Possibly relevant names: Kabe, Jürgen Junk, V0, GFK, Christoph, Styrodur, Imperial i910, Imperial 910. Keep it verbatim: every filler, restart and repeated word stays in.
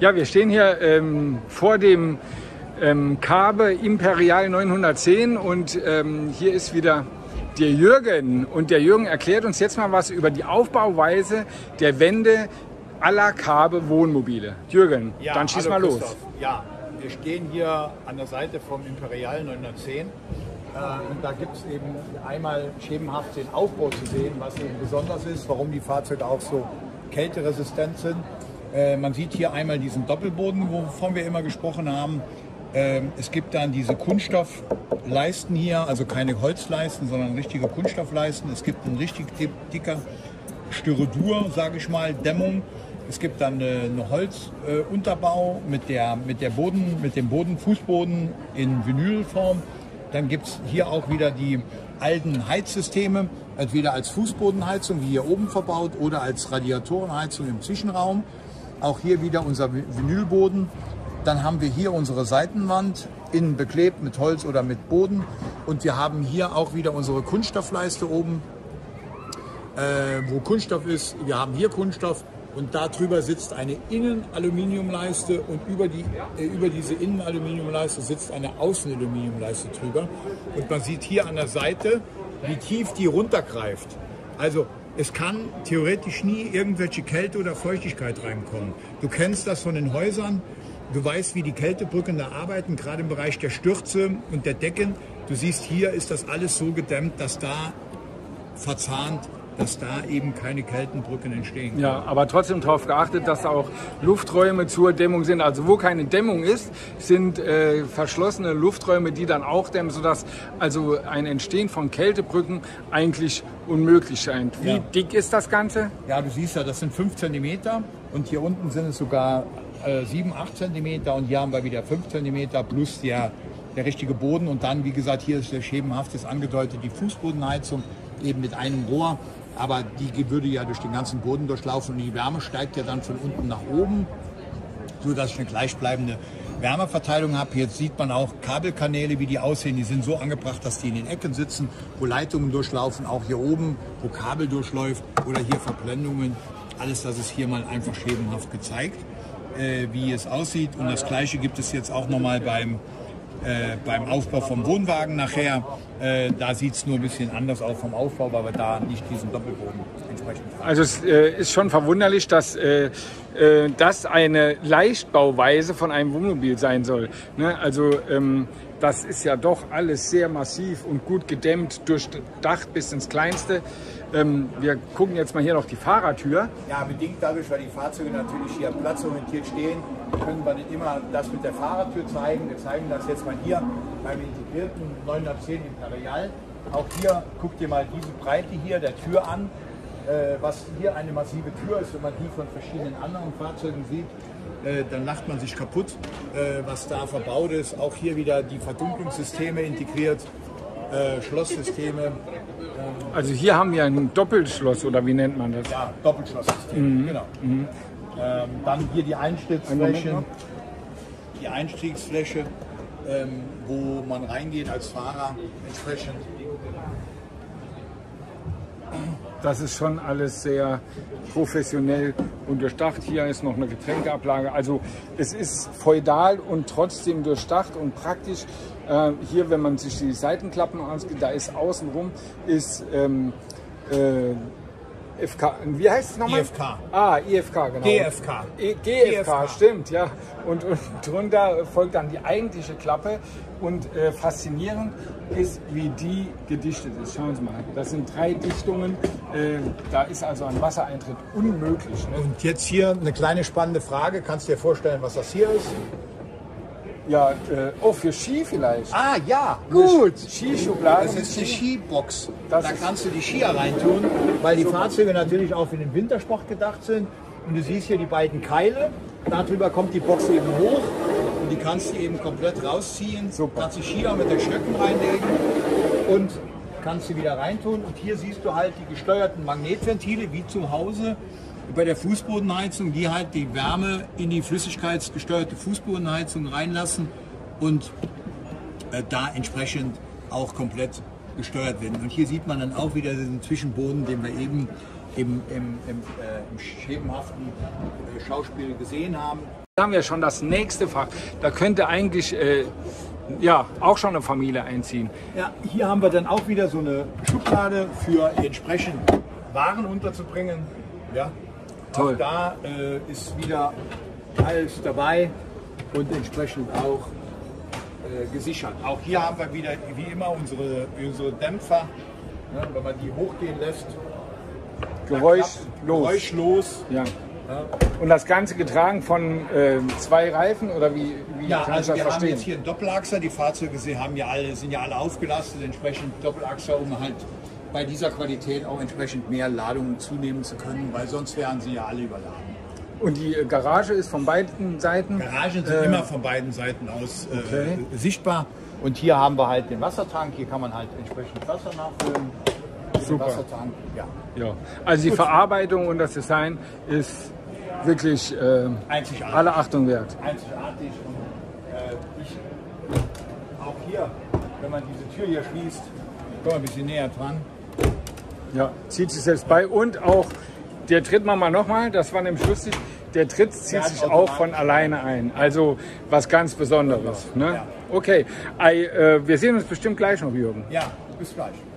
Ja, wir stehen hier ähm, vor dem ähm, Kabe Imperial neunhundertzehn und ähm, hier ist wieder der Jürgen. Und der Jürgen erklärt uns jetzt mal was über die Aufbauweise der Wände à la Kabe Wohnmobile. Jürgen, ja, dann schieß mal Christoph. Los. Ja, wir stehen hier an der Seite vom Imperial neunhundertzehn. Äh, und da gibt es eben einmal schemenhaft den Aufbau zu sehen, was eben besonders ist, warum die Fahrzeuge auch so kälteresistent sind. Äh, man sieht hier einmal diesen Doppelboden, wovon wir immer gesprochen haben. Ähm, es gibt dann diese Kunststoffleisten hier, also keine Holzleisten, sondern richtige Kunststoffleisten. Es gibt einen richtig dicker Styrodur, sage ich mal, Dämmung. Es gibt dann einen Holzunterbau äh, mit, der, mit, der Boden, mit dem Boden, Fußboden in Vinylform. Dann gibt es hier auch wieder die alten Heizsysteme, entweder als Fußbodenheizung, wie hier oben verbaut, oder als Radiatorenheizung im Zwischenraum. Auch hier wieder unser Vinylboden. Dann haben wir hier unsere Seitenwand, innen beklebt mit Holz oder mit Boden. Und wir haben hier auch wieder unsere Kunststoffleiste oben, äh, wo Kunststoff ist. Wir haben hier Kunststoff und darüber sitzt eine Innenaluminiumleiste und über, die, äh, über diese Innenaluminiumleiste sitzt eine Außenaluminiumleiste drüber. Und man sieht hier an der Seite, wie tief die runtergreift. Also es kann theoretisch nie irgendwelche Kälte oder Feuchtigkeit reinkommen. Du kennst das von den Häusern, du weißt, wie die Kältebrücken da arbeiten, gerade im Bereich der Stürze und der Decken. Du siehst, hier ist das alles so gedämmt, dass da verzahnt, dass da eben keine Kältenbrücken entstehen können. Ja, aber trotzdem darauf geachtet, dass auch Lufträume zur Dämmung sind. Also wo keine Dämmung ist, sind äh, verschlossene Lufträume, die dann auch dämmen, sodass also ein Entstehen von Kältebrücken eigentlich unmöglich scheint. Wie ja. dick ist das Ganze? Ja, du siehst ja, das sind fünf Zentimeter und hier unten sind es sogar äh, sieben, acht Zentimeter und hier haben wir wieder fünf Zentimeter plus der, der richtige Boden. Und dann, wie gesagt, hier ist der schemenhaft, ist angedeutet, die Fußbodenheizung eben mit einem Rohr. Aber die würde ja durch den ganzen Boden durchlaufen und die Wärme steigt ja dann von unten nach oben, sodass ich eine gleichbleibende Wärmeverteilung habe. Jetzt sieht man auch Kabelkanäle, wie die aussehen. Die sind so angebracht, dass die in den Ecken sitzen, wo Leitungen durchlaufen, auch hier oben, wo Kabel durchläuft oder hier Verblendungen. Alles, das ist hier mal einfach schemenhaft gezeigt, äh, wie es aussieht. Und das Gleiche gibt es jetzt auch nochmal beim... Äh, beim Aufbau vom Wohnwagen nachher, äh, da sieht es nur ein bisschen anders aus vom Aufbau, weil wir da nicht diesen Doppelboden entsprechend haben. Also es äh, ist schon verwunderlich, dass äh, äh, das eine Leichtbauweise von einem Wohnmobil sein soll. Ne? Also ähm, das ist ja doch alles sehr massiv und gut gedämmt, durchdacht bis ins Kleinste. Ähm, wir gucken jetzt mal hier noch die Fahrertür. Ja, bedingt dadurch, weil die Fahrzeuge natürlich hier platzorientiert stehen, können wir nicht immer das mit der Fahrertür zeigen. Wir zeigen das jetzt mal hier beim integrierten neunhundertzehn Imperial. Auch hier, guck dir mal diese Breite hier der Tür an, äh, was hier eine massive Tür ist, wenn man die von verschiedenen anderen Fahrzeugen sieht, äh, dann lacht man sich kaputt, äh, was da verbaut ist. Auch hier wieder die Verdunklungssysteme integriert, äh, Schlosssysteme. Ähm, also hier haben wir ein Doppelschloss, oder wie nennt man das? Ja, Doppelschlosssystem, mhm. genau. Mhm. Ähm, dann hier die Einstiegsfläche, die Einstiegsfläche ähm, wo man reingeht als Fahrer entsprechend. Das ist schon alles sehr professionell und durchdacht. Hier ist noch eine Getränkeablage. Also es ist feudal und trotzdem durchdacht und praktisch. Äh, hier, wenn man sich die Seitenklappen ausgeht, da ist außenrum, ist... Ähm, äh, F K. Wie heißt es nochmal? I F K. Ah, I F K, genau. G F K. E G F K, G F K, stimmt, ja. Und, und drunter folgt dann die eigentliche Klappe. Und äh, faszinierend ist, wie die gedichtet ist. Schauen Sie mal, das sind drei Dichtungen. Äh, da ist also ein Wassereintritt unmöglich. Ne? Und jetzt hier eine kleine spannende Frage. Kannst du dir vorstellen, was das hier ist? Ja, äh, oh, für Ski vielleicht. Ah, ja, gut. Skischublade. Das ist die Skibox. Da kannst du die Skier reintun, weil die Fahrzeuge natürlich auch für den Wintersport gedacht sind. Und du siehst hier die beiden Keile. Darüber kommt die Box eben hoch und die kannst du eben komplett rausziehen. Super. Kannst die Skier mit den Stöcken reinlegen und kannst sie wieder reintun. Und hier siehst du halt die gesteuerten Magnetventile wie zu Hause. Bei der Fußbodenheizung, die halt die Wärme in die flüssigkeitsgesteuerte Fußbodenheizung reinlassen und äh, da entsprechend auch komplett gesteuert werden. Und hier sieht man dann auch wieder den Zwischenboden, den wir eben im, im, im, äh, im schemenhaften äh, Schauspiel gesehen haben. Da haben wir schon das nächste Fach. Da könnte eigentlich äh, ja, auch schon eine Familie einziehen. Ja, hier haben wir dann auch wieder so eine Schublade für entsprechend Waren unterzubringen. Ja, toll. Auch da äh, ist wieder alles dabei und entsprechend auch äh, gesichert. Auch hier haben wir wieder wie immer unsere, unsere Dämpfer. Ne, wenn man die hochgehen lässt, geräuschlos. geräuschlos. Ja. Ja. Und das Ganze getragen von äh, zwei Reifen oder wie, wie ja, kann also ich das verstehen? Ja, wir haben jetzt hier einen Doppelachser. Die Fahrzeuge haben ja alle, sind ja alle aufgelastet, entsprechend Doppelachser, um halt bei dieser Qualität auch entsprechend mehr Ladungen zunehmen zu können, weil sonst wären sie ja alle überladen. Und die Garage ist von beiden Seiten? Garagen sind äh, immer von beiden Seiten aus äh, okay. sichtbar. Und hier haben wir halt den Wassertank, hier kann man halt entsprechend Wasser nachfüllen. Super. Wassertank, ja. Ja. Also Gut. die Verarbeitung und das Design ist wirklich äh, einzigartig. Alle Achtung wert. Einzigartig. Und, äh, ich, auch hier, wenn man diese Tür hier schließt, kommen wir ein bisschen näher dran. Ja, zieht sich selbst bei und auch der Tritt machen wir nochmal, das war nämlich lustig, der Tritt zieht sich auch von alleine ein. Also was ganz Besonderes. Ne? Ja. Okay, I, äh, wir sehen uns bestimmt gleich noch, Jürgen. Ja, bis gleich.